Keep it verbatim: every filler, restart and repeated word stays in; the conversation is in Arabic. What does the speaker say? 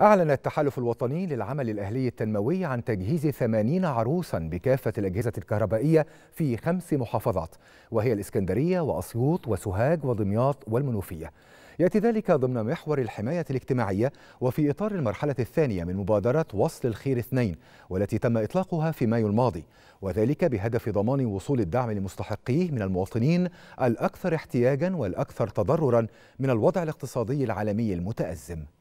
أعلن التحالف الوطني للعمل الأهلي التنموي عن تجهيز ثمانين عروسا بكافة الأجهزة الكهربائية في خمس محافظات، وهي الإسكندرية وأسيوط وسوهاج ودمياط والمنوفية. يأتي ذلك ضمن محور الحماية الاجتماعية وفي إطار المرحلة الثانية من مبادرة وصل الخير اثنين، والتي تم إطلاقها في مايو الماضي، وذلك بهدف ضمان وصول الدعم لمستحقيه من المواطنين الأكثر احتياجا والأكثر تضررا من الوضع الاقتصادي العالمي المتأزم.